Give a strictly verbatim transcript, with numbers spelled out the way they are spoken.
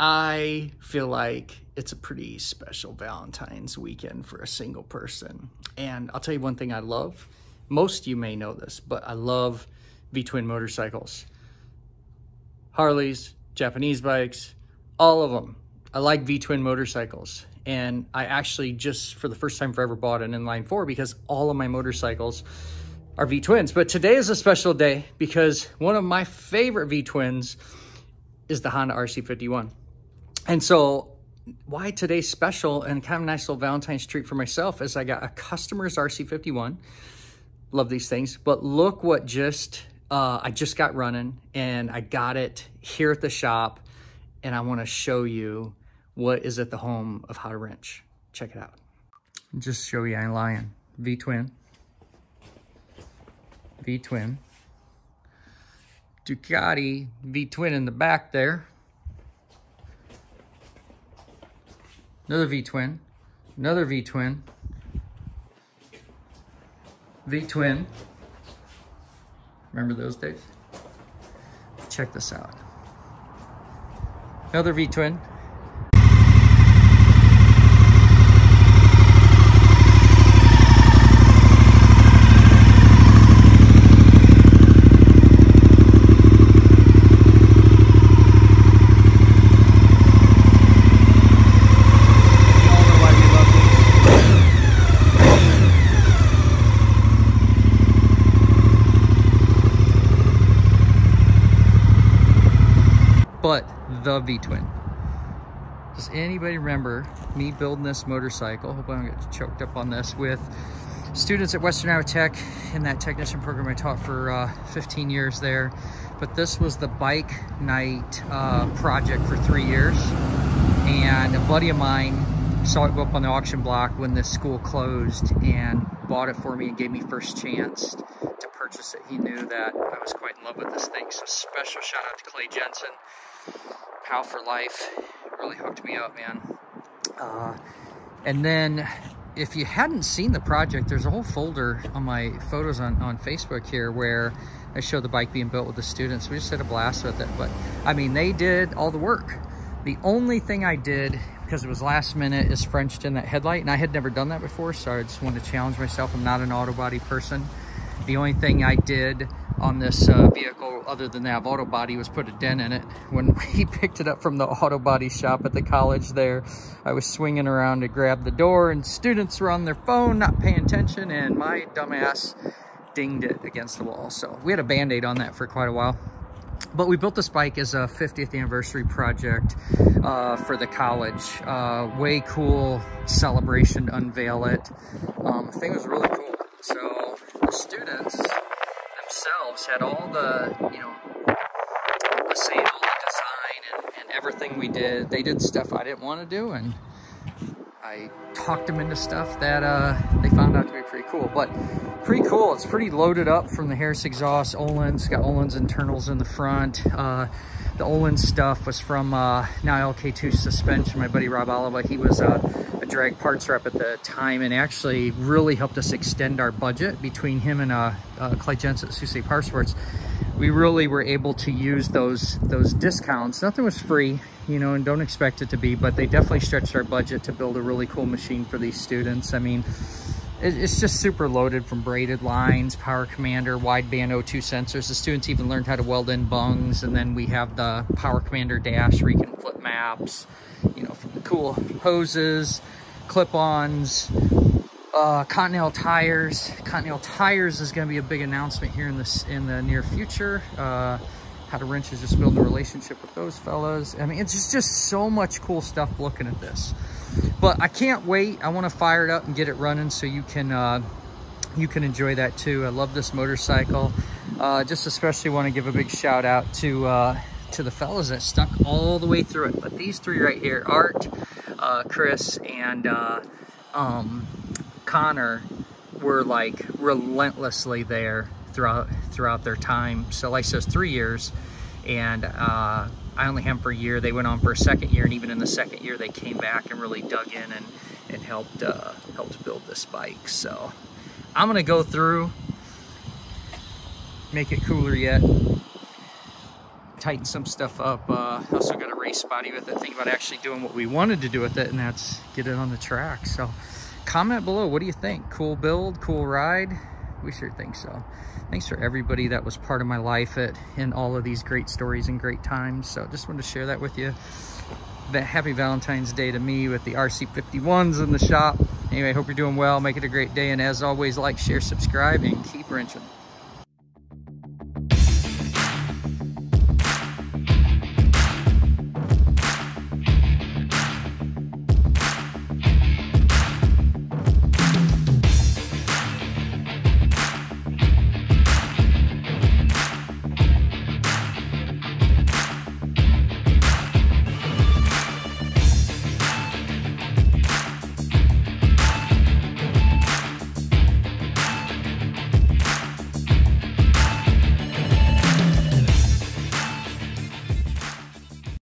I feel like it's a pretty special Valentine's weekend for a single person. And I'll tell you one thing I love. Most of you may know this, but I love V-twin motorcycles. Harleys, Japanese bikes, all of them. I like V-twin motorcycles. And I actually just, for the first time forever, bought an inline four because all of my motorcycles are V-twins. But today is a special day because one of my favorite V-twins is the Honda R C fifty-one. And so why today's special and kind of a nice little Valentine's treat for myself is I got a customer's R C fifty-one. Love these things. But look what just, uh, I just got running and I got it here at the shop. And I want to show you what is at the home of How to Wrench. Check it out. Just show you I'm lying. V-twin. V-twin. Ducati V-twin in the back there. Another V-twin. Another V-twin. V-twin. Remember those days? Check this out. Another V-twin. The V-twin. Does anybody remember me building this motorcycle? Hope I don't get choked up on this. With students at Western Iowa Tech in that technician program I taught for uh, fifteen years there. But this was the bike night uh, project for three years. And a buddy of mine saw it go up on the auction block when this school closed and bought it for me and gave me first chance to purchase it. He knew that I was quite in love with this thing. So special shout out to Clay Jensen. How for life really hooked me up, man. Uh, and then if you hadn't seen the project, there's a whole folder on my photos on, on Facebook here where I show the bike being built with the students. We just had a blast with it, but I mean, they did all the work. The only thing I did, because it was last minute, is Frenched in that headlight, and I had never done that before, so I just wanted to challenge myself. I'm not an auto body person. The only thing I did on this uh, vehicle other than nav auto body was put a dent in it. When we picked it up from the auto body shop at the college there, I was swinging around to grab the door and students were on their phone not paying attention and my dumbass dinged it against the wall. So we had a band-aid on that for quite a while. But we built this bike as a fiftieth anniversary project uh, for the college. Uh, way cool celebration to unveil it. Um, the thing was really cool. So the students themselves had all the, you know, the same, all the design and, and everything we did. They did stuff I didn't want to do, and I talked them into stuff that uh, they found out to be pretty cool. But pretty cool. It's pretty loaded up from the Harris exhaust. Öhlins, got Öhlins internals in the front. Uh, the Öhlins stuff was from uh, now L K two suspension. My buddy Rob Oliva, he was uh, a drag parts rep at the time and actually really helped us extend our budget. Between him and uh, uh, Clay Jensen at Sioux City Powersports, we really were able to use those those discounts. Nothing was free, you know, and don't expect it to be, but they definitely stretched our budget to build a really cool machine for these students. I mean, it's just super loaded from braided lines, Power Commander, wideband O two sensors. The students even learned how to weld in bungs, and then we have the Power Commander dash where you can flip maps, you know, from the cool hoses, clip-ons, uh, Continental tires. Continental tires is going to be a big announcement here in this in the near future. Uh, How to Wrench is just building a relationship with those fellows. I mean, it's just, just so much cool stuff looking at this. But I can't wait. I want to fire it up and get it running so you can uh, you can enjoy that too. I love this motorcycle. Uh, just especially want to give a big shout out to uh, to the fellas that stuck all the way through it. But these three right here, Art, uh, Chris, and uh, um, Connor, were like relentlessly there throughout throughout their time. So like says three years, and. Uh, I only had them for a year. They went on for a second year, and even in the second year, they came back and really dug in and, and helped uh, helped build this bike. So I'm gonna go through, make it cooler yet. tighten some stuff up. I uh, also got a race body with it. Think about actually doing what we wanted to do with it, and that's get it on the track. So comment below, what do you think? Cool build, cool ride? We sure think so. Thanks for everybody that was part of my life at, in all of these great stories and great times. So just wanted to share that with you. That happy Valentine's Day to me with the R C fifty-ones in the shop. Anyway, hope you're doing well. Make it a great day. And as always, like, share, subscribe, and keep wrenching.